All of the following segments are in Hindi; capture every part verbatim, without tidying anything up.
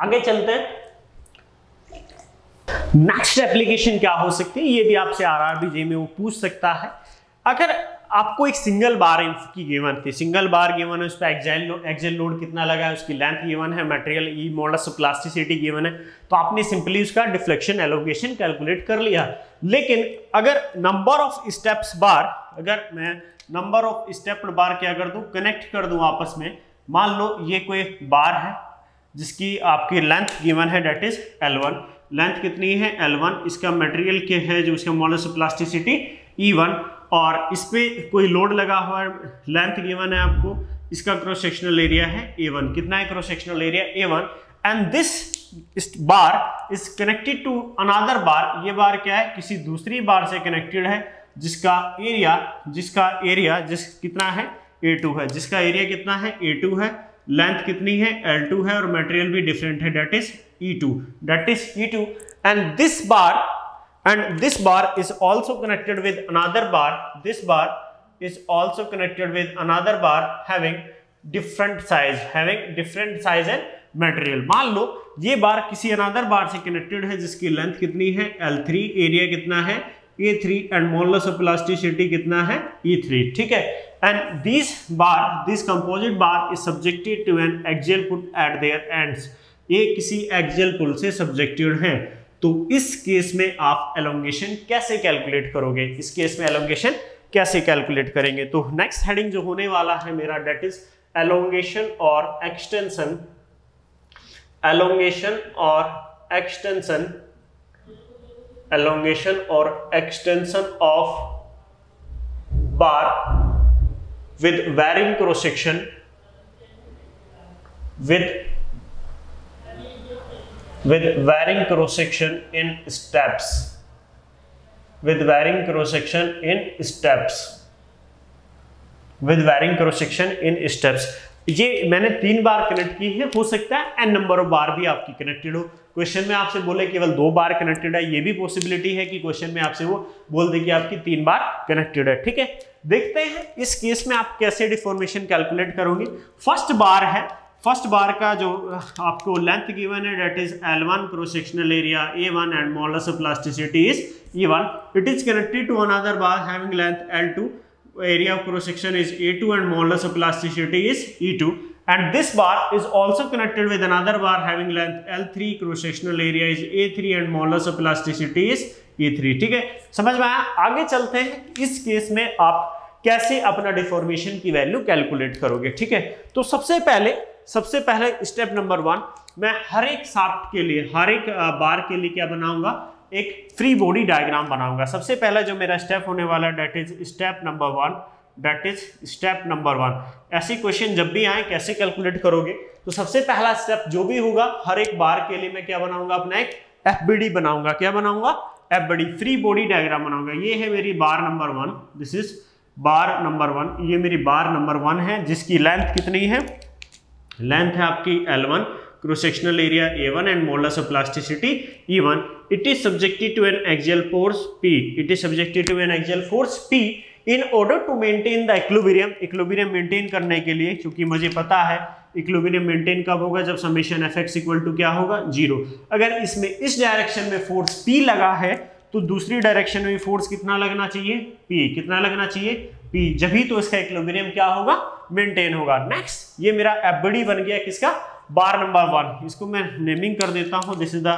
आगे चलते हैं। नेक्स्ट एप्लीकेशन क्या हो सकती है, ये भी आपसे आरआरबी जे में वो पूछ सकता है। अगर आपको एक सिंगल बार की गिवन थी, सिंगल बार गिवन है, उस पर एक्सेल लो, एक्सेल लोड कितना लगा है, उसकी लेंथ गिवन है, material E modulus plasticity given है, तो आपने सिंपली उसका डिफ्लेक्शन एलोकेशन कैलकुलेट कर लिया। लेकिन अगर नंबर ऑफ स्टेप्स बार, अगर मैं नंबर ऑफ स्टेप बार क्या कर दूँ, कनेक्ट कर दूँ आपस में, मान लो ये कोई बार है जिसकी आपकी लेंथ गिवन है that is L one, length कितनी है एल वन, इसका मटेरियल के है जो उसका मॉडल्स प्लास्टिसिटी ई वन, और इस पर कोई लोड लगा हुआ है, लेंथ गिवन है आपको, इसका क्रॉस सेक्शनल एरिया है ए वन, कितना है cross sectional area A one, and this bar is connected to another bar, ये बार क्या है किसी दूसरी बार से कनेक्टेड है जिसका एरिया जिसका एरिया जिस कितना है ए टू है, जिसका एरिया कितना है ए टू है, लेंथ कितनी है एल टू है, और मटेरियल भी डिफरेंट है that is E two that is E two, and this bar and this bar is also connected with another bar, this bar is also connected with another bar having different size having different size and material। मान लो ये बार किसी another bar से connected है जिसकी length कितनी है एल थ्री, area कितना है A three, and modulus of plasticity कितना है ई थ्री, ठीक है। and these bar this composite bar is subjected to an axial pull at their ends, ये किसी axial pull से subjected है। तो इस केस में आप एलोंगेशन कैसे कैलकुलेट करोगे, इस केस में एलोंगेशन कैसे कैलकुलेट करेंगे। तो नेक्स्ट हेडिंग जो होने वाला है मेरा डेट इज एलोंगेशन और एक्सटेंशन, एलोंगेशन और एक्सटेंशन, एलोंगेशन और extension of bar with varying cross section, with with varying cross section in steps, with varying cross section in steps, with varying cross section in steps। ये मैंने तीन बार कनेक्ट की है, हो सकता है n नंबर ऑफ बार भी आपकी कनेक्टेड हो। क्वेश्चन में आपसे बोले केवल दो बार कनेक्टेड है, ये भी पॉसिबिलिटी है कि क्वेश्चन में आपसे वो बोल दे कि आपकी तीन बार कनेक्टेड है, ठीक है। देखते हैं इस केस में आप कैसे डिफॉर्मेशन कैलकुलेट करोगे। फर्स्ट बार है, फर्स्ट बार का जो आपको लेंथ गिवन है that is L one, cross sectional area A one and modulus of plasticity is E one, it is connected to another bar having length L two, area of cross section is A two and modulus of plasticity is E two, and this bar is also connected with another bar having length L three, cross sectional area is A three and modulus of plasticity is E three, ठीक है। समझ में आया। आगे चलते हैं, इस केस में आप कैसे अपना डिफॉर्मेशन की वैल्यू कैलकुलेट करोगे, ठीक है। तो सबसे पहले सबसे पहले स्टेप नंबर वन, मैं हर एक शाफ्ट के लिए, हर एक बार के लिए क्या बनाऊंगा, एक फ्री बॉडी डायग्राम बनाऊंगा। सबसे पहला जो मेरा स्टेप होने वाला है that is step number one, that is step number one. ऐसे क्वेश्चन जब भी आए कैसे कैलकुलेट करोगे, तो सबसे पहला स्टेप जो भी होगा, हर एक बार के लिए मैं क्या बनाऊंगा, अपना एक एफ बी डी बनाऊंगा। क्या बनाऊंगा, F B D, free body diagram बनाऊंगा। ये है मेरी bar number one, this is bar number one, ये मेरी बार नंबर वन है जिसकी लेंथ कितनी है, लेंथ है आपकी L one, cross sectional area A one and modulus of plasticity E one, it is subjected to an axial force P, it is subjected to an axial force P in order to maintain the equilibrium. Equilibrium maintain करने के लिए, क्योंकि मुझे पता है इक्विलिब्रियम मेंटेन कब होगा, जब summation F X equal to क्या होगा, जीरो। अगर इसमें इस डायरेक्शन में फोर्स P लगा है तो दूसरी डायरेक्शन में फोर्स कितना लगना चाहिए, P, कितना लगना चाहिए P, जब ही तो इसका इक्विलिब्रियम क्या होगा, मेंटेन होगा। नेक्स्ट, ये मेरा एफबीडी बन गया किसका, बार नंबर वन, इसको मैं नेमिंग कर देता हूं, this is the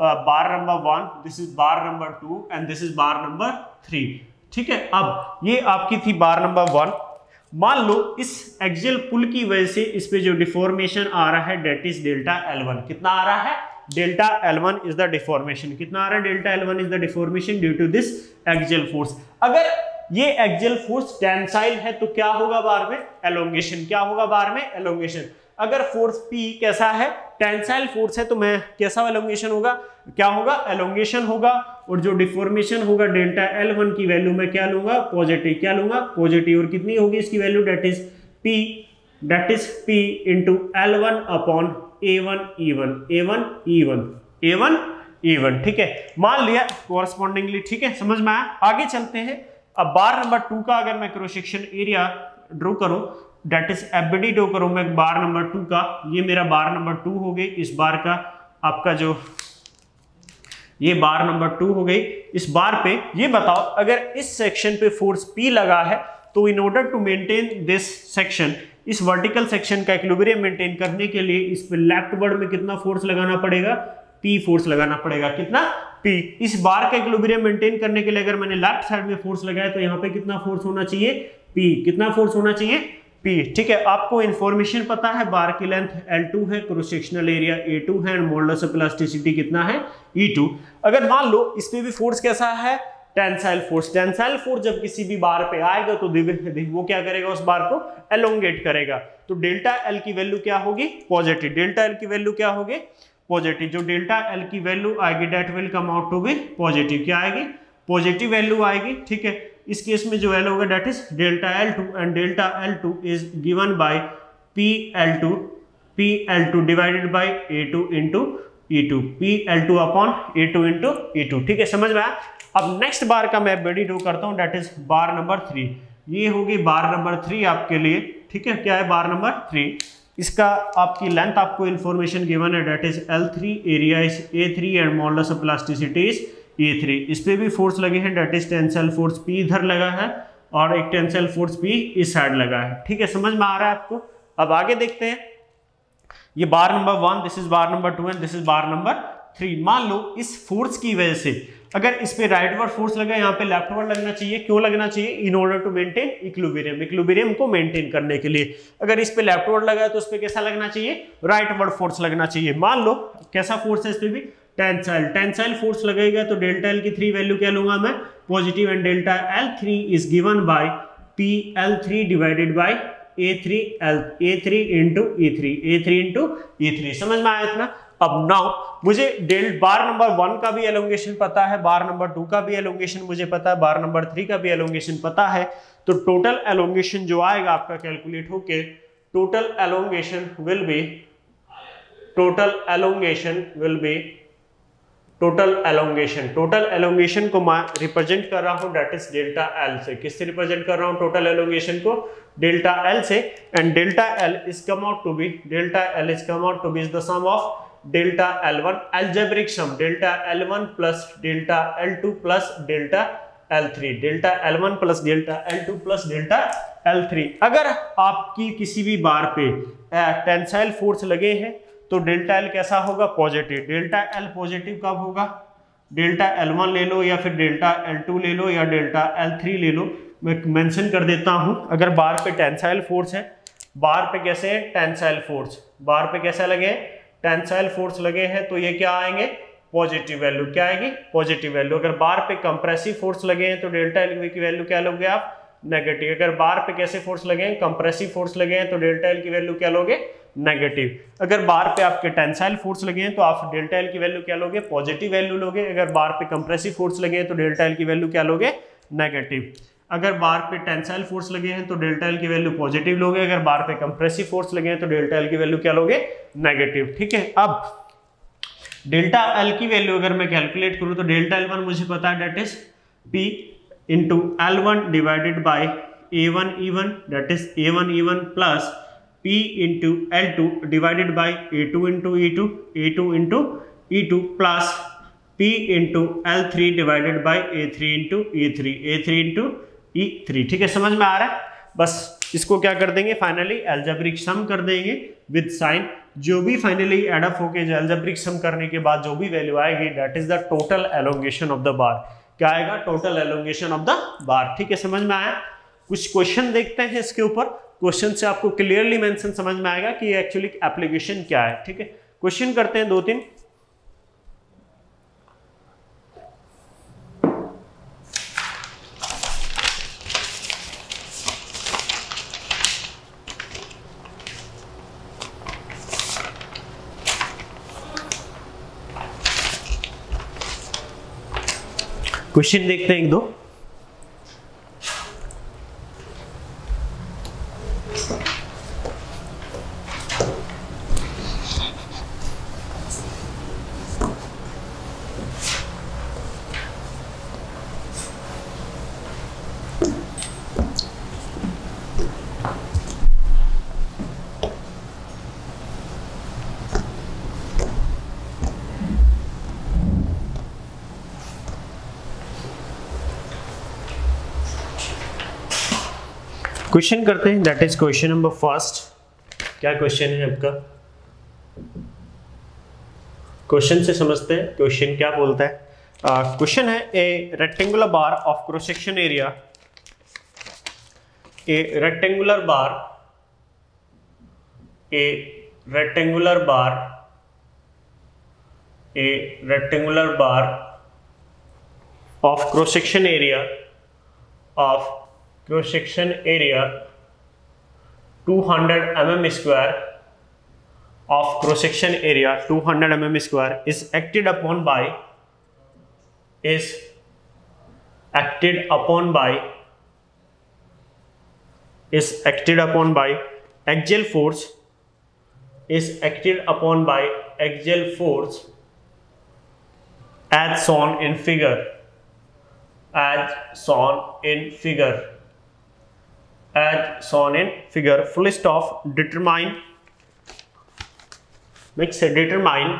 bar number one, this is bar number two and this is bar number three, ठीक है। अब ये आपकी थी बार नंबर वन। मान लो इस एक्सियल पुल की वजह से इस पे जो डिफॉर्मेशन आ रहा है that is delta L one, कितना आ रहा है, delta L one is the deformation, कितना आ रहा है, delta L one is the deformation due to this axial force. अगर ये एक्सियल फोर्स टेंसाइल है तो क्या होगा बार में, एलोंगेशन, क्या होगा बार में, एलोंगेशन। अगर फोर्स पी कैसा है, टेंसाइल फोर्स है, तो मैं कैसा एलोंगेशन होगा, क्या होगा, एलोंगेशन होगा। और जो डिफॉर्मेशन होगा डेल्टा एल वन की वैल्यू मैं क्या लूंगा, पॉजिटिव, क्या लूंगा, पॉजिटिव। और कितनी होगी इसकी value, that is P, that is P into L one upon A one E one, A one E one, A one E one, ठीक है, मान लिया कॉरस्पॉन्डिंगली, ठीक है, समझ में आया। आगे चलते हैं। अब बार नंबर टू का अगर मैं क्रॉस सेक्शन एरिया ड्रॉ करूं, डेट इज एबडी डो करूँ मैं बार नंबर टू का, ये मेरा बार नंबर टू हो गई, इस बार का आपका जो ये बार नंबर टू हो गई। इस बार पे ये बताओ अगर इस सेक्शन पे फोर्स पी लगा है तो in order to maintain this section, इस वर्टिकल सेक्शन का इक्विलिब्रियम मेंटेन करने के लिए इस पे लेफ्टवर्ड में कितना फोर्स लगाना पड़ेगा, पी फोर्स लगाना पड़ेगा, कितना पी। इस बार का इक्विलिब्रियम मेंटेन करने के लिए अगर मैंने लेफ्ट साइड में फोर्स लगाया तो यहाँ पे कितना फोर्स होना चाहिए, पी, कितना फोर्स होना चाहिए, पी। ठीक है, आपको इन्फॉर्मेशन पता है, बार की लेंथ एल टू है, cross sectional area A two है, एंड मॉडुलस ऑफ इलास्टिसिटी कितना है, ई टू। अगर मान लो इस पे भी फोर्स कैसा है, टेंसाइल फोर्स। टेंसाइल फोर्स जब किसी भी बार पे आएगा तो वो क्या करेगा, उस बार को एलोंगेट करेगा। तो डेल्टा एल की वैल्यू क्या होगी, पॉजिटिव। डेल्टा एल की वैल्यू क्या होगी, पॉजिटिव। जो डेल्टा एल की वैल्यू आएगी that will come out to be positive. क्या आएगी, पॉजिटिव वैल्यू आएगी। ठीक है, इस केस में जो एल होगा that is delta L two, and delta L two is given by P L two, P L two divided by A two into E two, P L two upon A two into E two. ठीक है, समझ में आया। अब नेक्स्ट बार का मैं बड़ी डो करता हूँ, that is bar number three. ये होगी बार नंबर थ्री आपके लिए। ठीक है, क्या है बार नंबर थ्री, इसका आपकी लेंथ आपको इन्फॉर्मेशन गिवन है, that is L three, area is A three, and modulus of plasticity is A three. इस पर भी फोर्स लगे हैं, that is tensile force P इधर लगा है और एक टेंसाइल फोर्स पी इस साइड लगा है। ठीक है, समझ में आ रहा है आपको। अब आगे देखते हैं, ये bar number one, this is bar number two, and this is bar number three. मान लो इस फोर्स की वजह से अगर इस पे राइटवर्ड फोर्स लगा, यहाँ पे लेफ्टवर्ड लगना चाहिए। क्यों लगना चाहिए, in order to maintain equilibrium, equilibrium को मेंटेन करने के लिए। अगर इस पे लेफ्टवर्ड लगा तो इस पे कैसा लगना चाहिए, राइटवर्ड फोर्स लगना चाहिए। मान लो कैसा फोर्स है, इस पे भी टेंसाइल, टेंसाइल फोर्स लगेगा तो डेल्टा एल की थ्री वैल्यू क्या लूंगा मैं, positive, and delta L three is given by P L three divided by A three L, A three into E three, A three into E three. समझ में आया इतना। अब नाउ मुझे डेल बार नंबर वन का भी एलोंगेशन पता है, बार नंबर टू का भी एलोंगेशन मुझे पता है, बार नंबर थ्री का भी एलोंगेशन पता है। तो टोटल एलोंगेशन जो आएगा आपका कैलकुलेट होके, total elongation will be, total elongation will be, total elongation, total elongation को मैं रिप्रेजेंट कर रहा हूँ डेट इज डेल्टा एल से। किससे रिप्रेजेंट कर रहा हूँ टोटल एलोंगेशन को, डेल्टा एल से। And delta L is come out to be, delta L is come out to be is the sum of delta L one, algebraic sum, delta L one plus delta L two plus delta L three, delta L one plus delta L two plus delta L three. अगर आपकी किसी भी बार पे टेंसाइल फोर्स लगे हैं तो डेल्टा एल कैसा होगा, पॉजिटिव। डेल्टा एल पॉजिटिव कब होगा, डेल्टा एल वन ले लो या फिर डेल्टा एल टू ले लो या डेल्टा एल थ्री ले लो, मैं मेंशन कर देता हूं। अगर बार पे टेंसाइल फोर्स है, बार पे कैसे है टेंसाइल फोर्स, बार पे कैसा लगे टेंसाइल फोर्स लगे हैं तो ये क्या आएंगे, पॉजिटिव वैल्यू। क्या आएगी, पॉजिटिव वैल्यू। अगर बार पे कंप्रेसिव फोर्स लगे हैं तो डेल्टा एल की वैल्यू क्या लोगे आप, नेगेटिव। अगर बार पे कैसे फोर्स लगे हैं, कंप्रेसिव फोर्स लगे हैं तो डेल्टा एल की वैल्यू क्या लोगे, नेगेटिव। अगर बार पे आपके टेंसाइल फोर्स लगे हैं तो आप डेल्टा एल की वैल्यू क्या लोगे, पॉजिटिव वैल्यू लोगे। अगर बार पे कंप्रेसिव फोर्स लगे हैं तो डेल्टा एल की वैल्यू क्या लोगे, नेगेटिव। अगर बार पे टेंसाइल फोर्स लगे हैं तो डेल्टा एल की वैल्यू पॉजिटिव लोगे, अगर बार पे कंप्रेसिव फोर्स लगे हैं तो डेल्टा एल की वैल्यू क्या लोगे, नेगेटिव। ठीक है, अब डेल्टा एल की वैल्यू अगर मैं कैलकुलेट करूं तो डेल्टा एल वन मुझे पता है that is P into L one divided by A one E one, that is A one E one plus P into L two divided by A two into E two, A two into E two plus P into L three divided by A three into E three, A three into E three. ठीक है, समझ में आ रहा है। बस इसको क्या कर देंगे, फाइनली एल्जेब्रिक सम कर देंगे विद साइन। जो भी फाइनली एड अप होके एल्जेब्रिक सम करने के बाद जो भी वैल्यू आएगी that is the total elongation of the bar. क्या आएगा, total elongation of the bar. ठीक है, समझ में आया। कुछ क्वेश्चन देखते हैं इसके ऊपर, क्वेश्चन से आपको क्लियरली मेंशन समझ में आएगा कि ये एक्चुअली एप्लीकेशन क्या है। ठीक है, क्वेश्चन करते हैं दो तीन। क्वेश्चन देखते हैं एक दो। क्वेश्चन करते हैं, that is question number first. क्या क्वेश्चन है आपका? क्वेश्चन से समझते हैं क्वेश्चन क्या बोलता है। क्वेश्चन है a rectangular bar of cross section area, a rectangular bar, a rectangular bar, a rectangular bar of cross section area of cross section area two hundred millimeter square of cross section area two hundred millimeter square is acted upon by is acted upon by is acted upon by axial force is acted upon by axial force as shown in figure, as shown in figure, as shown in figure, full stop, determine, next is determine,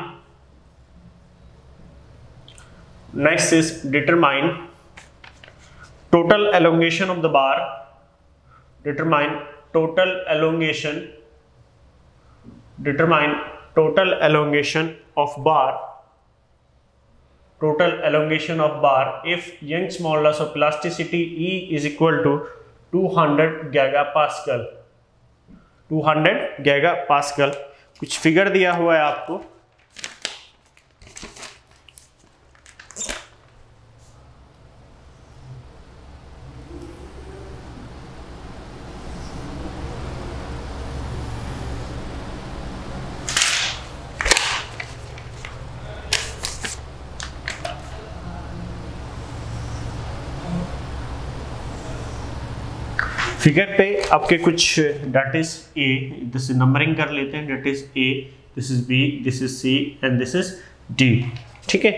next is determine total elongation of the bar, determine total elongation, determine total elongation of bar, total elongation of bar if Young's modulus of plasticity E is equal to two hundred gigapascal, two hundred gigapascal. कुछ फिगर दिया हुआ है आपको, फिगर पे आपके कुछ that is A, this is numbering कर लेते हैं, that is A, this is B, this is C and this is D. ठीक है,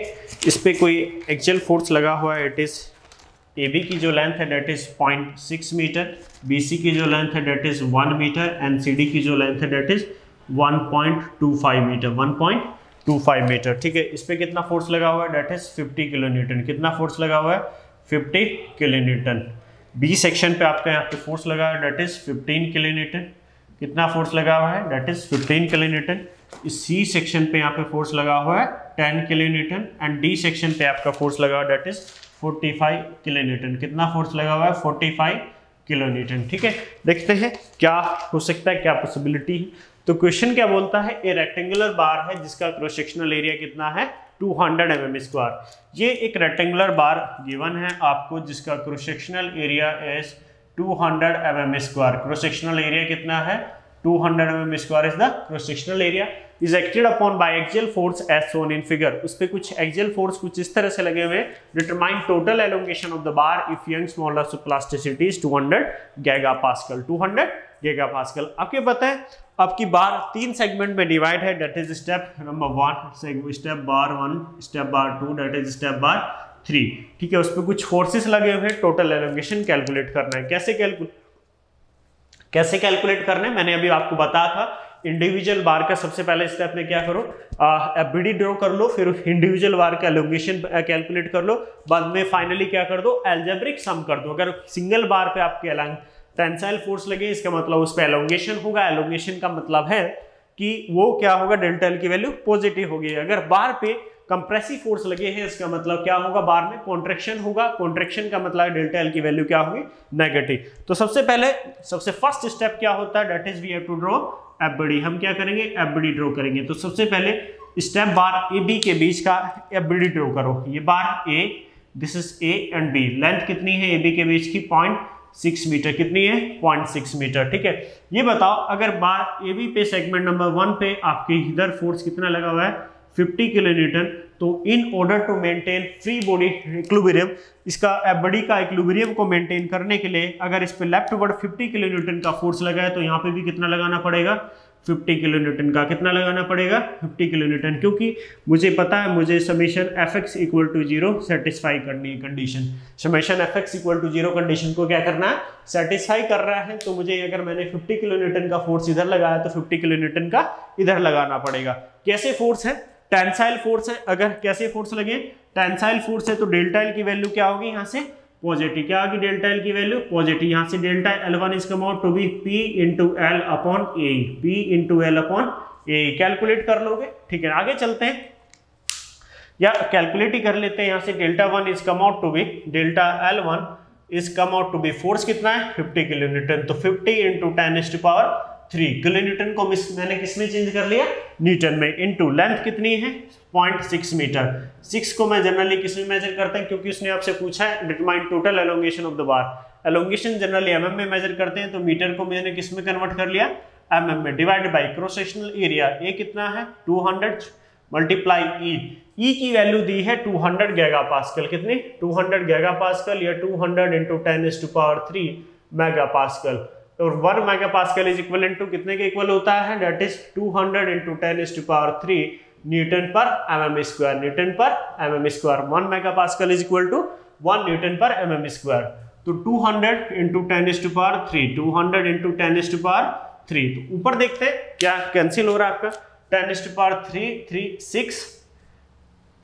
इस पे कोई एक्चुअल फोर्स लगा हुआ है, डेट इज ए बी की जो लेंथ है that is point six meter, B C की जो लेंथ है that is one meter and C D की जो लेंथ है that is one point two five metre, one point two five meter. ठीक है, इस पे कितना फोर्स लगा हुआ है, that is fifty kilo newton, कितना फोर्स लगा हुआ है, fifty kilo newton. B section पे आपका यहाँ पे फोर्स लगा है, that is fifteen kilo newton, कितना फोर्स लगा हुआ है, that is fifteen kilo newton. C section पे यहाँ पे फोर्स लगा हुआ है ten kilo newton and D section पे आपका फोर्स लगा हुआ है that is forty five kilo newton, कितना फोर्स लगा हुआ है, फोर्टी फाइव किलो न्यूटन। ठीक है, देखते हैं क्या हो सकता है, क्या पॉसिबिलिटी है। तो क्वेश्चन क्या बोलता है, ये रेक्टेंगुलर बार है जिसका क्रॉस सेक्शनल एरिया कितना है, टू हंड्रेड मिलीमीटर स्क्वायर। ये एक रेक्टेंगुलर बार गिवन है आपको जिसका cross sectional area is two hundred millimeter square, cross sectional area कितना है, two hundred millimeter square is the cross sectional area, is acted upon by axial force as shown in figure. उस पे कुछ एक्सियल फोर्स कुछ इस तरह से लगे हुए हैं, determine total elongation of the bar if Young's modulus of plasticity is two hundred gigapascal, two hundred gigapascal. आपको पता है आपकी बार तीन सेगमेंट में डिवाइड है, that is step number one, step bar one, step bar two, that is step bar three. ठीक है, उस पर कुछ फोर्सेस लगे हुए हैं, टोटल एलोंगेशन कैलकुलेट करना है। कैसे कैलकुलेट कैसे कैलकुलेट करना है, मैंने अभी आपको बताया था, इंडिविजुअल बार का सबसे पहले स्टेप में क्या करो, एफबीडी ड्रॉ कर लो, फिर इंडिविजुअल बार का एलोंगेशन कैलकुलेट कर लो, बाद में फाइनली क्या कर दो, एल्जेब्रिक सम कर दो। अगर सिंगल बार पे आपके एलॉन्ग टेंसाइल फोर्स लगे, इसका मतलब उस पे एलोंगेशन होगा, एलोंगेशन का मतलब है कि वो क्या होगा, डेल्टा एल की वैल्यू पॉजिटिव होगी। अगर बार पे कंप्रेसिव फोर्स लगे हैं, इसका मतलब क्या होगा, बार में कॉन्ट्रेक्शन होगा, कॉन्ट्रेक्शन का मतलब है डेल्टा एल की वैल्यू क्या होगी, नेगेटिव। तो सबसे पहले सबसे फर्स्ट स्टेप क्या होता है, that is we have to draw FBD, हम क्या करेंगे, एफबीडी ड्रॉ करेंगे। तो सबसे पहले स्टेप बार ए बी के बीच का एफबीडी ड्रॉ करो, ये bar A, this is A and B, length कितनी है ए बी के बीच की, पॉइंट सिक्स मीटर, कितनी है, पॉइंट सिक्स मीटर। ठीक है, ये बताओ अगर बार ए बी पे सेगमेंट नंबर वन पे आपके इधर फोर्स कितना लगा हुआ है, फिफ्टी किलो न्यूटन, तो in order to maintain free body equilibrium, इसका एफबीडी का इक्विलिब्रियम को मेंटेन करने के लिए अगर इस पे leftward fifty kilo newton का फोर्स लगा है, तो यहाँ पे भी कितना लगाना पड़ेगा, फिफ्टी किलो न्यूटन का, कितना लगाना पड़ेगा, फिफ्टी किलो न्यूटन, क्योंकि मुझे पता है मुझे summation F X equal to zero satisfy करनी है condition, summation F X equal to zero condition को क्या करना है, सेटिस्फाई कर रहा है। तो मुझे अगर मैंने फिफ्टी किलो न्यूटन का फोर्स इधर लगाया तो फिफ्टी किलो न्यूटन का इधर लगाना पड़ेगा। कैसे फोर्स है, टेंसाइल फोर्स है, अगर कैसे फोर्स लगे, टेंसाइल फोर्स है तो डेल्टा एल की वैल्यू क्या होगी, यहाँ से पॉजिटिव। क्या आगे डेल्टा एल की वैल्यू पॉजिटिव। यहाँ से delta L one is come out to be P into L upon A, P into L upon A calculate कर लोगे। ठीक है आगे चलते हैं या कैलकुलेट ही कर लेते हैं। यहाँ से delta one is come out to be delta L one is come out to be force कितना है फिफ्टी किलो न्यूटन। तो fifty into ten is to power three kilo newton को मिस मैंने किसमें चेंज कर लिया न्यूटन में। इंटू लेंथ कितनी है पॉइंट सिक्स मीटर। सिक्स को मैं जनरली किसमें मेजर करता हूँ क्योंकि उसने आपसे पूछा है determine total elongation of the bar. Elongation generally M M में मेजर करते हैं तो मीटर को मैंने किसमें कन्वर्ट कर लिया एम एम में। Divide by cross sectional area A कितना है two hundred multiply E. E की वैल्यू दी है टू हंड्रेड गीगा पास्कल। कितनी टू हंड्रेड गीगा पास्कल या two hundred into ten is to power three mega pascal. और one mega pascal is equal to कितने के इक्वल होता है that is two hundred into ten is to power three newton पर एम एम स्क्वायर। न्यूटन पर M M square one mega pascal is equal to one newton पर एम एम स्क्वायर। तो two hundred into ten is to power three two hundred into ten is to power three. तो ऊपर देखते हैं क्या कैंसिल हो रहा है आपका ten is to power three three six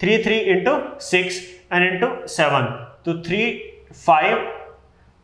three three into six and into seven. तो थ्री फाइव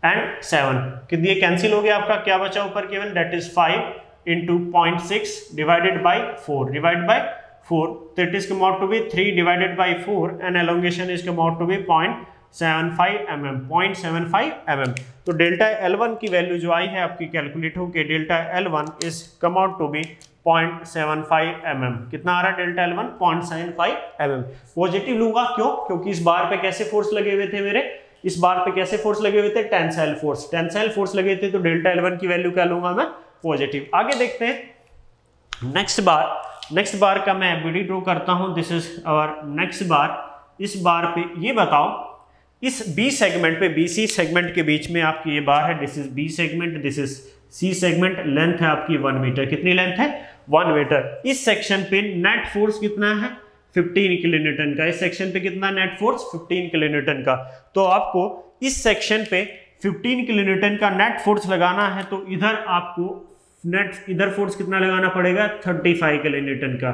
एंड सेवन कितनी ये कैंसिल हो गया आपका। क्या बचा ऊपर केवल that is five into point six divided by four divide by four. तो it is come out to be three divided by four and elongation is come out to be point seven five M M point seven five M M. तो डेल्टा एल वन की वैल्यू जो आई है आपकी कैलकुलेट होकर delta L one is come out to be point seven five M M. कितना आ रहा है delta L one point seven five M M. Positive लूंगा क्यों क्योंकि इस बार पे कैसे फोर्स लगे हुए थे मेरे इस बार पे कैसे फोर्स लगे हुए थे टेंसाइल फोर्स। टेंसाइल फोर्स लगे थे तो डेल्टा एल वन की वैल्यू क्या लूंगा मैं पॉजिटिव। आगे देखते हैं नेक्स्ट बार। नेक्स्ट बार का मैं एबीडी ड्रॉ करता हूँ। This is our next bar. इस बार पे ये बताओ इस बी सेगमेंट पे बी सी सेगमेंट के बीच में आपकी ये बार है। This is B segment this is C segment. Length है आपकी वन मीटर। कितनी लेंथ है वन मीटर। इस सेक्शन पे नेट फोर्स कितना है फिफ्टीन किलो न्यूटन का। इस सेक्शन पे कितना net force fifteen kilo newton का। तो आपको इस सेक्शन पे फिफ्टीन किलो न्यूटन का नेट फोर्स लगाना है तो इधर आपको नेट इधर फोर्स कितना लगाना पड़ेगा थर्टी फाइव किलो न्यूटन का।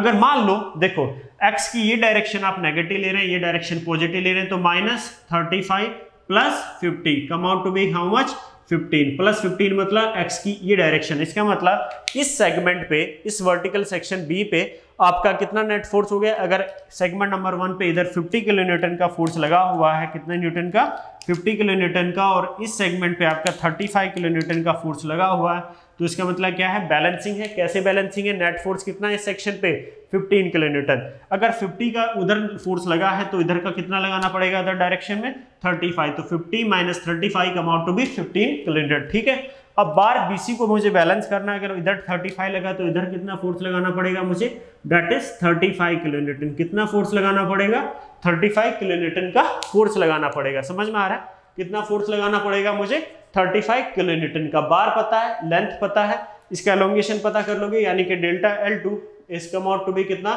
अगर मान लो देखो एक्स की ये डायरेक्शन आप नेगेटिव ले रहे हैं ये डायरेक्शन पॉजिटिव ले रहे हैं तो minus thirty five plus fifty come out to be how much fifteen. Plus fifteen मतलब x की ये डायरेक्शन। इसका मतलब इस सेगमेंट पे इस वर्टिकल सेक्शन B पे आपका कितना नेट फोर्स हो गया। अगर सेगमेंट नंबर वन पे इधर फिफ्टी किलो न्यूटन का फोर्स लगा हुआ है कितने न्यूटन का फिफ्टी किलो न्यूटन का और इस सेगमेंट पे आपका थर्टी फाइव किलो न्यूटन का फोर्स लगा हुआ है तो इसका मतलब क्या है बैलेंसिंग है। कैसे बैलेंसिंग है नेट फोर्स कितना है इस सेक्शन पे फिफ्टीन किलो न्यूटन। अगर फिफ्टी का उधर फोर्स लगा है तो इधर का कितना लगाना पड़ेगा उधर डायरेक्शन में थर्टी फाइव। तो fifty minus thirty five come out to be fifteen kilo newton. ठीक है अब बार बीसी को मुझे बैलेंस करना है। अगर इधर थर्टी फाइव लगा तो इधर कितना फोर्स लगाना पड़ेगा मुझे that is thirty five kilo newton. कितना फोर्स लगाना पड़ेगा थर्टी फाइव किलो न्यूटन का फोर्स लगाना पड़ेगा। समझ में आ रहा है कितना फोर्स लगाना पड़ेगा मुझे थर्टी फाइव किलो न्यूटन का। बार पता है लेंथ पता है इसका एलोंगेशन पता कर लोगे यानी कि delta L two is come out to be कितना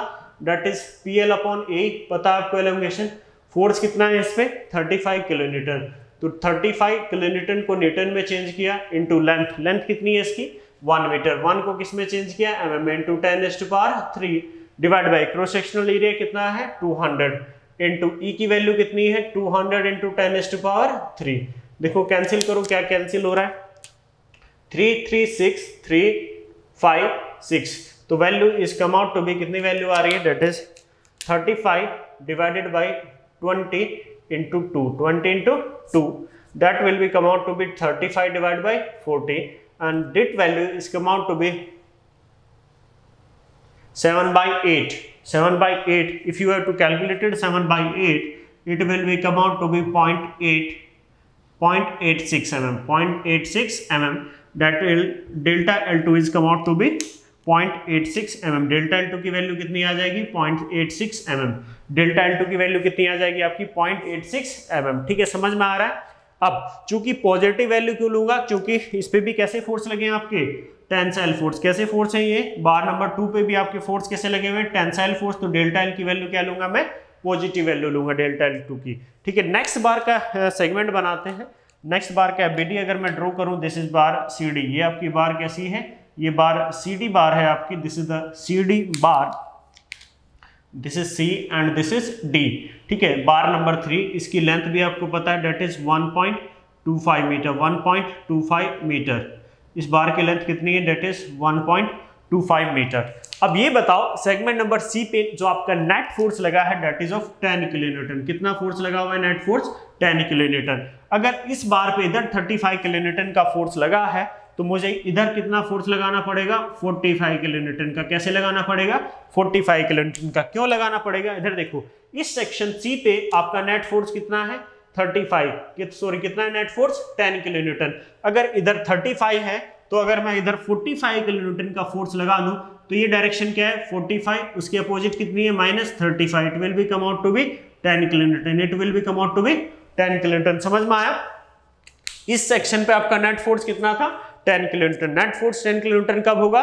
that is P L upon A. पता है आपको एलोंगेशन फोर्स कितना है इस पे थर्टी फाइव किलो न्यूटन। तो थर्टी फाइव किलो न्यूटन को न्यूटन में चेंज किया इंटू लेंथ। लेंथ कितनी है इसकी वन मीटर। वन को किसमें चेंज किया M M into ten is to power three divide by cross sectional area कितना है टू हंड्रेड इंटू ई की वैल्यू कितनी है two hundred into ten is to power three. देखो कैंसिल करो क्या कैंसिल हो रहा है three three six three five six. तो value is come out to be कितनी वैल्यू आ रही है that is thirty five divided by twenty into two, twenty into two, that will be come out to be thirty-five divided by forty, and that value is come out to be seven by eight. Seven by eight. If you have to calculate it, seven by eight, it will be come out to be point eight, point eight six mm, point eight six mm. That will delta L two is come out to be point eight six mm. Delta L two की वैल्यू कितनी आ जाएगी point eight six mm. Delta L two की वैल्यू कितनी आ जाएगी आपकी पॉइंट एट सिक्स mm. ठीक है समझ में आ रहा है। अब चूंकि पॉजिटिव वैल्यू क्यों लूंगा क्योंकि इस पे भी कैसे फोर्स लगे हैं आपके टेंसाइल फोर्स। कैसे फोर्स है ये बार नंबर टू पे भी आपके फोर्स कैसे लगे हुए हैं टेंसाइल फोर्स। तो डेल्टा एल की वैल्यू क्या लूंगा मैं पॉजिटिव वैल्यू लूंगा डेल्टा एल टू की। ठीक है नेक्स्ट बार का सेगमेंट बनाते हैं। नेक्स्ट बार का एबीडी अगर मैं ड्रॉ करूँ this is bar C D. ये आपकी बार कैसी है ये बार सी डी बार है आपकी। This is the C D bar this is C and this is D. ठीक है, बार नंबर थ्री, इसकी लेंथ भी आपको पता है, that is one point two five metre, one point two five metre. इस बार की लेंथ कितनी है, that is one point two five metre. अब ये बताओ सेगमेंट नंबर सी पे जो आपका नेट फोर्स लगा है that is of ten kilonewton. कितना फोर्स लगा हुआ है, नेट फोर्स टेन किलोन्यूटन। अगर इस बार पे इधर थर्टी फाइव किलोन्यूटन का फोर्स लगा है तो मुझे इधर कितना फोर्स लगाना पड़ेगा, फोर्टी फाइव किलोन्यूटन का। कैसे लगाना पड़ेगा, फोर्टी फाइव किलोन्यूटन का। क्यों लगाना पड़ेगा, इधर देखो इस सेक्शन सी पे आपका नेट फोर्स कितना है, थर्टी फाइव, सॉरी कितना है नेट फोर्स, टेन किलोन्यूटन। अगर इधर थर्टी फाइव है तो अगर मैं इधर फोर्टी फाइव किलोन्यूटन का फोर्स लगा दूं तो ये डायरेक्शन क्या है, फोर्टी फाइव, उसके अपोजिट कितनी है, minus thirty five, it will be come out to be ten kilonewton, it will be come out to be ten kilonewton. समझ में आया, इस सेक्शन पे आपका नेट फोर्स कितना था, ten kilonewton. Net force ten kilonewton कब होगा,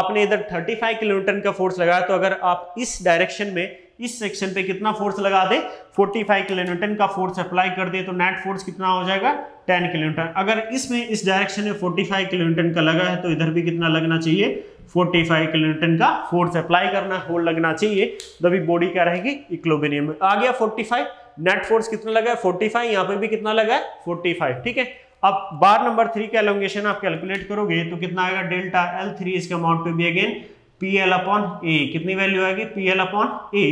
आपने इधर थर्टी फाइव किलोन्यूटन का फोर्स लगाया तो अगर आप इस डायरेक्शन में इस सेक्शन पे कितना फोर्स लगा दे, फोर्टी फाइव किलोन्यूटन का फोर्स अप्लाई कर दे तो नेट फोर्स कितना हो जाएगा, टेन किलोन्यूटन। अगर इसमें इस डायरेक्शन में फोर्टी फाइव किलोन्यूटन का लगा है तो इधर भी कितना लगना चाहिए, फोर्टी फाइव किलोन्यूटन का फोर्स अप्लाई करना, होल लगना चाहिए, तभी बॉडी क्या रहेगी, इक्विलिब्रियम में आ गया। फोर्टी फाइव नेट फोर्स कितना लगा है, फोर्टी फाइव, यहाँ पे भी कितना लगा है, फोर्टी फाइव। ठीक है, अब बार नंबर थ्री का एलोंगेशन आप कैलकुलेट करोगे तो कितना आएगा, delta L three is come out to be again P L upon A. कितनी वैल्यू आएगी, P L upon A.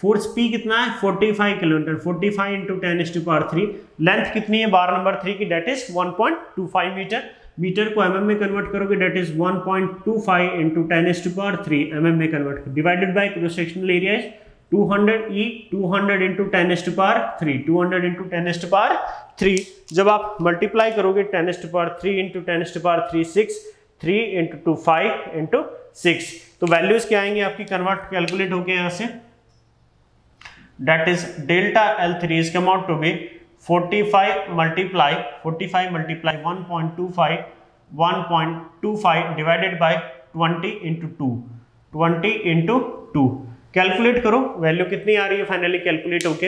Force P कितना है, forty five kilometre, forty five into ten is to power three. Length कितनी है बार नंबर थ्री की, that is one point two five metre. Metre को एमएम में कन्वर्ट करोगे, that is one point two five into ten is to power three MM में convert, divided by cross sectional area is two hundred E, two hundred into ten is to power three, two hundred into ten is to power three. जब आप मल्टीप्लाई करोगे ten is to power three into ten is to power three, six, three into two five into six, तो वैल्यूज क्या आएंगे आपकी, कन्वर्ट कैलकुलेट हो गए यहाँ से। That is delta L three is come out to be forty five multiply forty five multiply one point two five one point two five divided by twenty into two, twenty into two. Calculate करो वैल्यू कितनी आ रही है फाइनली कैलकुलेट होके,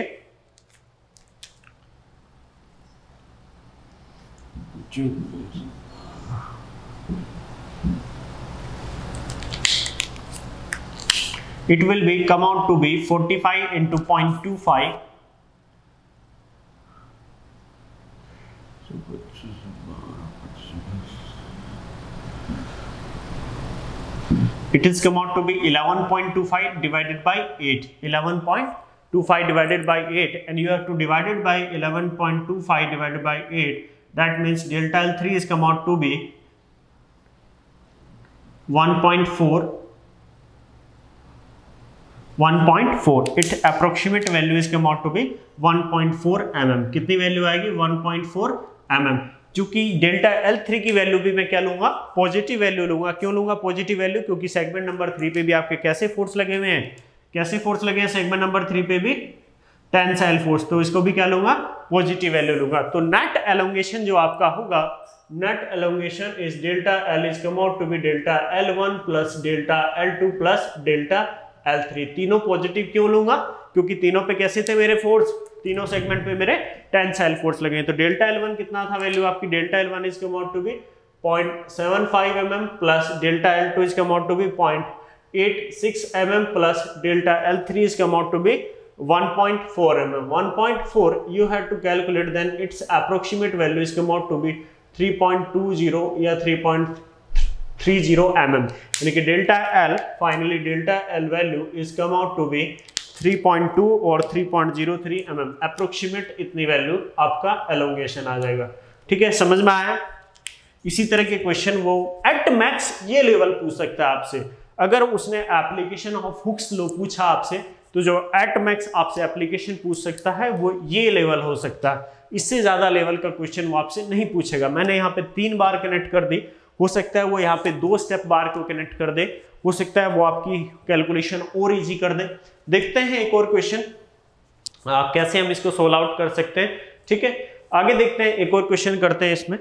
it will be come out to be forty five into point two five It is come out to be eleven point two five divided by eight. eleven point two five divided by eight, and you have to divide it by eleven point two five divided by eight. That means delta L three is come out to be one point four. one point four. Its approximate value is come out to be one point four mm. कितनी value आएगी? one point four mm. चूंकि डेल्टा एल थ्री की वैल्यू भी मैं क्या लूंगा, पॉजिटिव वैल्यू लूंगा। क्यों लूंगा पॉजिटिव वैल्यू, क्योंकि सेगमेंट नंबर थ्री पे भी आपके कैसे फोर्स लगे हुए हैं, कैसे फोर्स लगे हैं सेगमेंट नंबर थ्री पे भी, टेंसाइल फोर्स, तो इसको भी क्या लूंगा, पॉजिटिव वैल्यू लूंगा। तो नेट एलोंगेशन जो आपका होगा, net elongation is delta L is come out to be delta L one plus delta L two plus delta L three. तीनों पॉजिटिव क्यों लूंगा, क्योंकि तीनों पे कैसे थे मेरे फोर्स, तीनों सेगमेंट पे मेरे टेंसाइल फोर्स लगे हैं। तो डेल्टा एल वन कितना था वैल्यू आपकी, delta L one is come out to be point seven five MM plus delta L two is come out to be point eight six MM plus delta L three is come out to be one point four MM. One point four you have to calculate, then it's approximate value is come out to be three point two zero या three point three zero MM. यानी कि delta L, finally delta L value is come out to be three point two और three point zero three MM approximate, इतनी वैल्यू आपका एलोंगेशन आ जाएगा। ठीक है, समझ में आया। इसी तरह के क्वेश्चन वो एट मैक्स ये लेवल पूछ सकता है आपसे। अगर उसने एप्लीकेशन ऑफ हुक्स लॉ पूछा आपसे तो जो एट मैक्स आपसे एप्लीकेशन पूछ सकता है वो ये लेवल हो सकता है, इससे ज्यादा लेवल का क्वेश्चन वो आपसे नहीं पूछेगा। मैंने यहाँ पे तीन बार कनेक्ट कर दी, हो सकता है वो यहाँ पे दो स्टेप बार को कनेक्ट कर दे, हो सकता है वो आपकी कैलकुलेशन और इजी कर दे। देखते हैं एक और क्वेश्चन कैसे हम इसको सोल्व आउट कर सकते हैं। ठीक है, आगे देखते हैं, एक और क्वेश्चन करते हैं इसमें।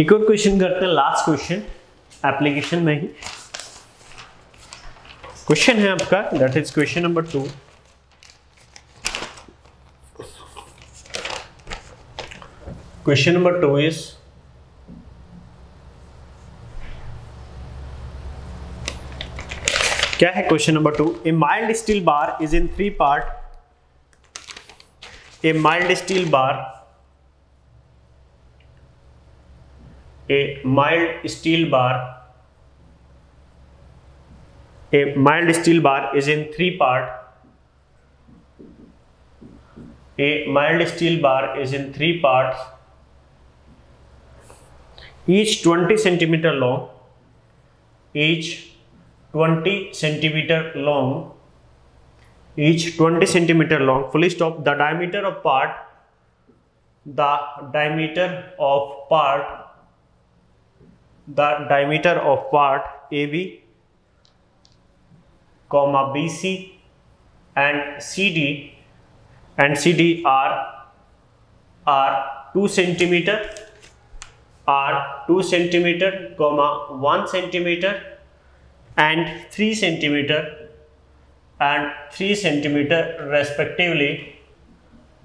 एक और क्वेश्चन करते हैं, लास्ट क्वेश्चन एप्लीकेशन में ही क्वेश्चन है आपका, that is question number two. Question number two is क्या है? Question number two, a mild steel bar is in three part. A mild steel bar, a mild steel bar, a mild steel bar is in three part. A mild steel bar is in three part, each twenty centimetre long, each twenty centimeter long, each twenty centimeter long, fully stop, the diameter of part, the diameter of part, the diameter of part A B, comma B C and CD and CD are are two centimeter, are two centimeter, comma one centimeter and three centimeter and three centimeter respectively,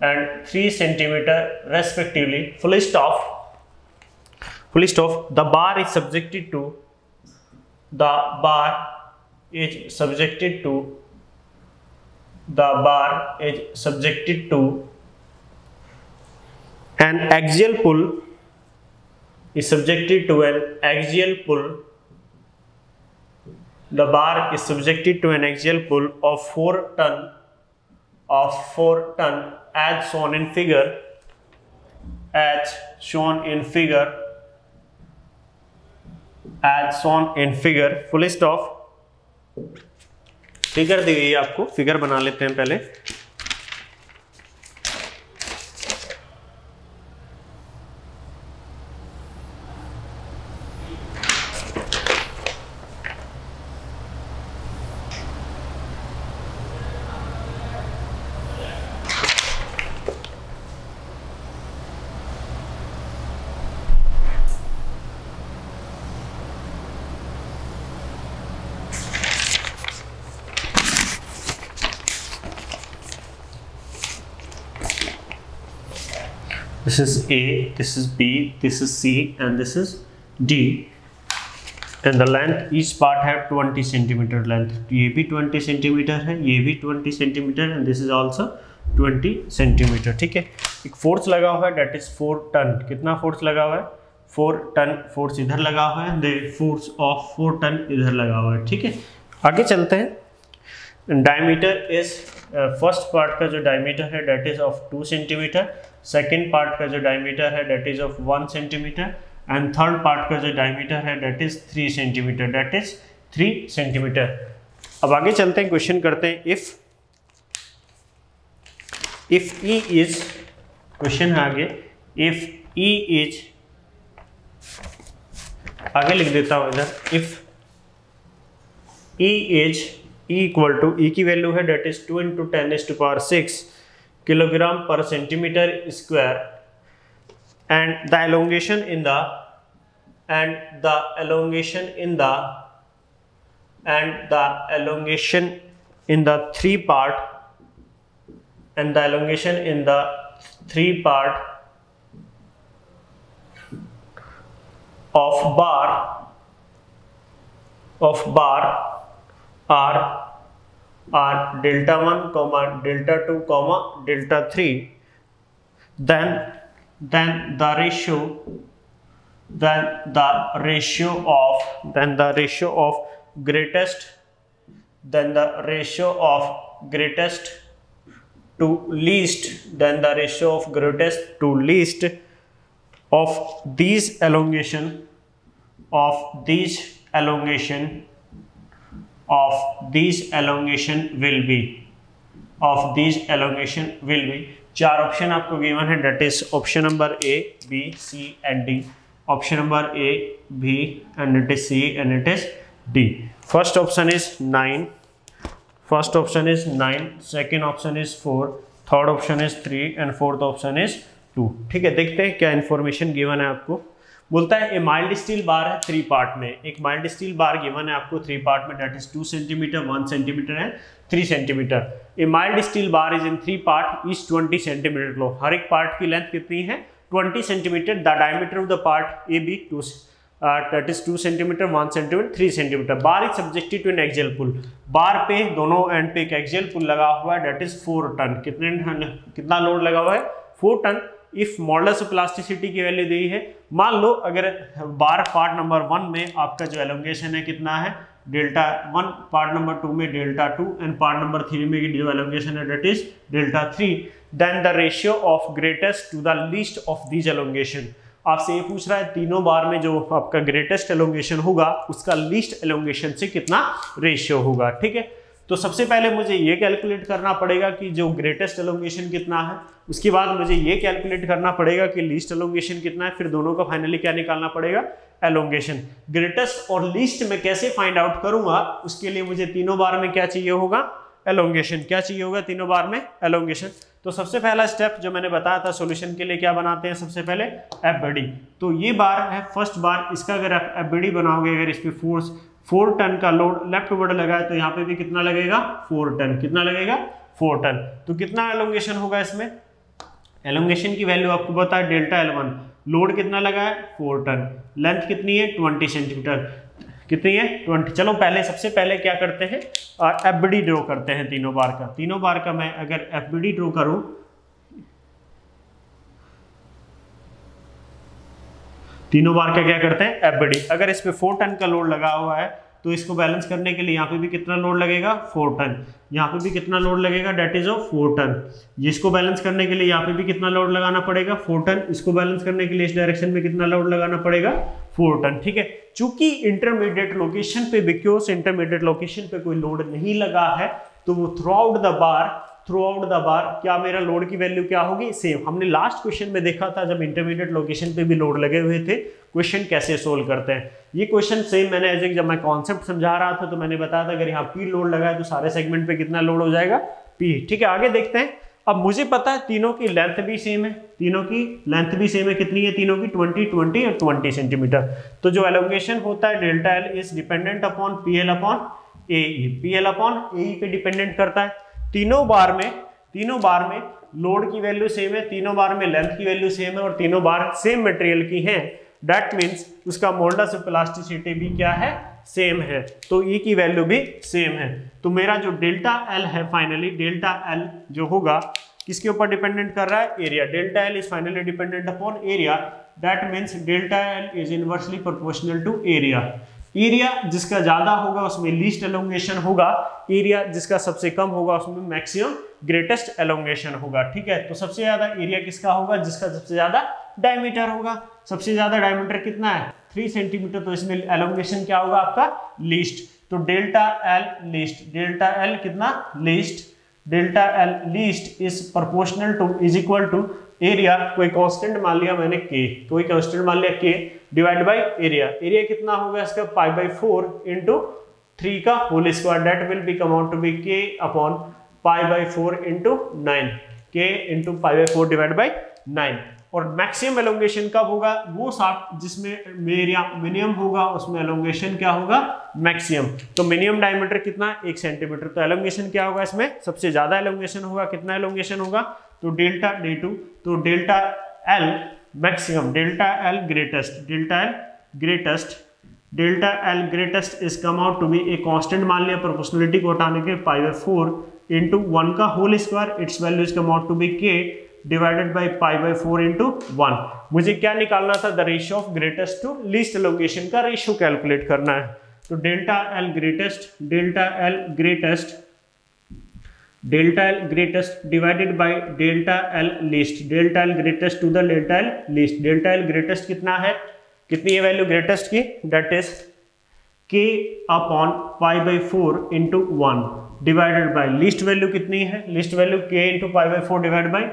and three centimeter respectively. Fully stop. Fully stop. The bar is subjected to. The bar is subjected to. The bar is subjected to. An axial pull is subjected to an axial pull. The bar is subjected to an axial pull of four ton, of four ton, as shown in figure, as shown in figure, as shown in figure. Full stop. Figure दी गई है आपको, फिगर बना लेते हैं पहले। This is A, this is B, this is C and this is D, and the length, each part have twenty centimeter length. ये भी twenty centimeter है, ये भी twenty centimeter and this is also twenty centimeter. ठीक है, एक फोर्स लगा हुआ है, that is four ton. कितना फोर्स लगा हुआ है? four ton फोर्स इधर लगा हुआ है, the force of four ton इधर लगा हुआ है। ठीक है, आगे चलते हैं। डायमीटर इज फर्स्ट पार्ट का जो डायमीटर है that is of two centimeter, second part का जो डायमीटर है that is of one centimetre and third part का जो डायमीटर है that is three centimetre, that is three centimetre. अब आगे चलते हैं, क्वेश्चन करते हैं। If if E is, question है आगे, इफ ई इज, आगे लिख देता हूं इधर, if E is E equal to, E की वैल्यू है that is two into ten is to power six kilogram per centimetre square, and the elongation in the and the elongation in the and the elongation in the three part and the elongation in the three part of bar of bar are are delta one comma delta two comma delta three, then then the ratio then the ratio of then the ratio of greatest then the ratio of greatest to least then the ratio of greatest to least of these elongation of these elongation of these elongation will be of these elongation will be। चार ऑप्शन आपको गिवन है, that is option number A B C and D, option number A B and it is C and it is D. First option is nine, first option is nine, second option is four, third option is three and fourth option is two. ठीक है, देखते हैं क्या इंफॉर्मेशन गिवन है आपको। बोलता है ए माइल्ड स्टील बार है थ्री पार्ट में, एक माइल्ड स्टील बार गिवन है आपको थ्री पार्ट में, that is two centimetre, one centimetre and three centimetre. A mild steel bar is in three part is twenty centimetre लो, हर एक पार्ट की लेंथ कितनी है twenty centimetre. The diameter of the part A B two that is two centimetre, one centimetre, three centimetre. Bar is subjected to an axial pull, bar पे दोनों एंड पे एक एक्सियल पुल लगा हुआ है, डेट इज फोर टन। कितने कितना लोड लगा हुआ है four ton. If models of plasticity की वैल्यू दी है, मान लो अगर बार पार्ट नंबर वन में आपका जो एलोंगेशन है कितना है delta one, part number two में delta two and part number three में जो एलोंगेशन है that is delta three, then the ratio of greatest to the least of these elongation. आपसे ये पूछ रहा है तीनों बार में जो आपका ग्रेटेस्ट एलोंगेशन होगा उसका लीस्ट एलोंगेशन से कितना रेशियो होगा। ठीक है, तो सबसे पहले मुझे ये कैलकुलेट करना पड़ेगा कि जो ग्रेटेस्ट एलोंगेशन कितना है, उसके बाद मुझे ये कैलकुलेट करना पड़ेगा कि लीस्ट एलोंगेशन कितना है, फिर दोनों का फाइनली क्या निकालना पड़ेगा एलोंगेशन। ग्रेटेस्ट और लीस्ट में कैसे फाइंड आउट करूंगा, उसके लिए मुझे तीनों बार में क्या चाहिए होगा एलोंगेशन, क्या चाहिए होगा तीनों बार में एलोंगेशन। तो सबसे पहला स्टेप जो मैंने बताया था सॉल्यूशन के लिए क्या बनाते हैं, सबसे पहले एफ बी डी। तो ये बार है फर्स्ट बार, इसका अगर आप एफ बी डी बनाओगे, अगर इस पर फोर्स फोर टन का लोड लेफ्ट वर्ड लगा है तो यहाँ पे भी कितना लगेगा फोर टन, कितना लगेगा फोर टन। तो कितना एलोंगेशन होगा इसमें, एलोंगेशन की वैल्यू आपको पता है डेल्टा एल वन, लोड कितना लगा है फोर टन, लेंथ कितनी है ट्वेंटी सेंटीमीटर, कितनी है ट्वेंटी। चलो पहले सबसे पहले क्या करते हैं एफ बी डी ड्रॉ करते हैं तीनों बार का, तीनों बार का मैं अगर एफ बी डी ड्रॉ करूं तीनों बार का क्या करते हैं एफ बी डी। अगर इस पे फोर टन का लोड लगा हुआ है तो इसको बैलेंस करने के लिए यहाँ पे भी कितना लोड लगेगा फोर टन, यहाँ पे भी कितना लोड लगेगा that is of four ton. इसको बैलेंस करने के लिए यहाँ पे भी कितना लोड लगाना पड़ेगा फोर टन, इसको बैलेंस करने के लिए इस डायरेक्शन में कितना लोड लगाना पड़ेगा फोर टन। ठीक है, चूंकि इंटरमीडिएट लोकेशन पे बिकॉज इंटरमीडिएट लोकेशन पे कोई लोड नहीं लगा है तो वो throughout the bar throughout the bar क्या मेरा लोड की वैल्यू क्या होगी सेम। हमने लास्ट क्वेश्चन में देखा था जब इंटरमीडिएट लोकेशन पे भी लोड लगे हुए थे, क्वेश्चन कैसे सोल्व करते हैं। ये क्वेश्चन सेम मैंने एज जब मैं कॉन्सेप्ट समझा रहा था तो मैंने बताया था अगर यहाँ पी लोड लगा है तो सारे सेगमेंट पे कितना लोड हो जाएगा पी। ठीक है, आगे देखते हैं। अब मुझे पता है तीनों की लेंथ भी सेम है, तीनों की लेंथ भी सेम है, कितनी है तीनों की ट्वेंटी, ट्वेंटी और ट्वेंटी सेंटीमीटर। तो जो एलोंगेशन होता है delta L is dependent upon P L upon A E, P L upon A E पे डिपेंडेंट करता है। तीनों बार में तीनों बार में लोड की वैल्यू सेम है, तीनों बार में लेंथ की वैल्यू सेम है और तीनों बार सेम मटेरियल की है, डेट मीन्स उसका मोल्डस प्लास्टिसिटी भी क्या है सेम है, तो ई की वैल्यू भी सेम है। तो मेरा जो डेल्टा एल है फाइनली डेल्टा एल जो होगा किसके ऊपर डिपेंडेंट कर रहा है area, delta L is finally dependent upon area, that means delta L is inversely proportional to area. Area जिसका ज्यादा होगा उसमें लीस्ट एलोंगेशन होगा, एरिया जिसका सबसे कम होगा उसमें मैक्सिमम ग्रेटेस्ट एलोंगेशन होगा। ठीक है, तो सबसे ज्यादा एरिया किसका होगा जिसका सबसे ज्यादा डायमीटर होगा, सबसे ज्यादा डायमीटर कितना है थ्री सेंटीमीटर, तो इसमें एलोंगेशन क्या होगा आपका लीस्ट। तो delta L least, delta L कितना least, delta L least is proportional to is equal to area, कोई कांस्टेंट मान लिया मैंने के, कोई कांस्टेंट मान लिया के डिवाइड बाय एरिया। एरिया कितना होगा इसका pi by four into three का whole square, that will be come out to be K upon pi by four into nine, K into pi by four divide by nine. और मैक्सिमम एलोंगेशन कब होगा वो साफ जिसमें एरिया मिनिमम होगा उसमें एलोंगेशन क्या होगा मैक्सिमम। तो मिनिमम डायमीटर कितना एक सेंटीमीटर, तो एलोंगेशन क्या होगा इसमें सबसे ज्यादा एलोंगेशन होगा, कितना एलोंगेशन होगा तो डेल्टा डे टू, तो delta L maximum, delta L greatest, delta L greatest, delta L greatest is come out to be a constant मान लिया प्रोपोर्शनलिटी को हटाने के pi by four into one का whole square, it's value is come out to be K divided by pi by four into one. मुझे क्या निकालना था the ratio of greatest to least elongation का रेशियो कैलकुलेट करना है। तो delta L greatest, delta L greatest, delta L greatest divided by delta L least, delta L greatest to the delta L least, delta L greatest कितना है कितनी है वैल्यू ग्रेटेस्ट की that is K upon pi by four into one divided by least value कितनी है least value K into pi by four divide by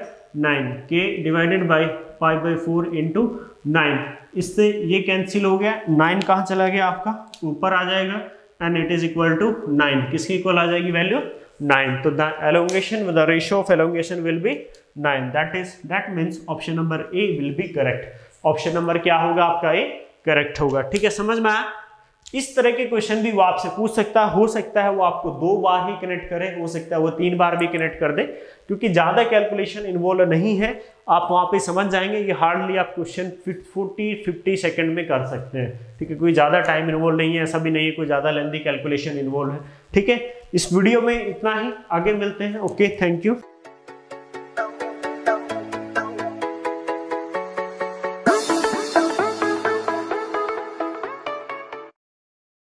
nine, K divided by pi by four into nine. इससे ये कैंसिल हो गया, नाइन कहाँ चला गया आपका ऊपर आ जाएगा and it is equal to nine, किसकी इक्वल आ जाएगी वैल्यू नाइन। तो the elongation the ratio of elongation will be nine, that is that means option number A will be correct. Option number क्या होगा आपका, ये करेक्ट होगा। ठीक है, समझ में आया। इस तरह के क्वेश्चन भी वो आपसे पूछ सकता है, हो सकता है वो आपको दो बार ही कनेक्ट करे, हो सकता है वो तीन बार भी कनेक्ट कर दे, क्योंकि ज्यादा कैलकुलेशन इन्वॉल्व नहीं है। आप वहां पे समझ जाएंगे, ये हार्डली आप क्वेश्चन चालीस पचास सेकंड में कर सकते हैं। ठीक है, कोई ज्यादा टाइम इन्वॉल्व नहीं है, ऐसा भी नहीं है कोई ज्यादा लेंथी कैलकुलेशन इन्वॉल्व है। ठीक है, इस वीडियो में इतना ही, आगे मिलते हैं। Okay, thank you.